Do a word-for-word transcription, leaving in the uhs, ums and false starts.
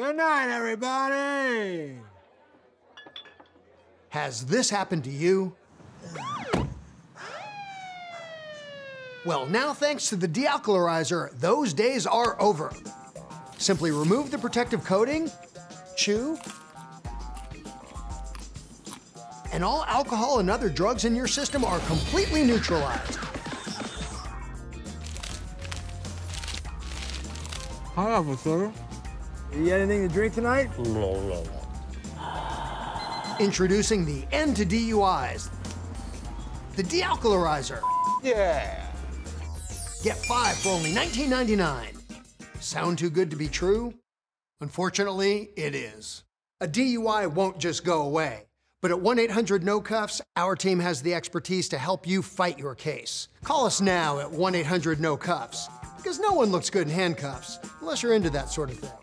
Good night, everybody. Has this happened to you? Well, now thanks to the De-Alcohol-Orizer, those days are over. Simply remove the protective coating, chew, and all alcohol and other drugs in your system are completely neutralized. Hi, officer. You got anything to drink tonight? No, no, no. Introducing the end to D U Is, the De-Alcohol-Orizer. Yeah. Get five for only nineteen ninety-nine. Sound too good to be true? Unfortunately, it is. A D U I won't just go away, but at one eight hundred no cuffs, our team has the expertise to help you fight your case. Call us now at one eight hundred no cuffs, because no one looks good in handcuffs, unless you're into that sort of thing.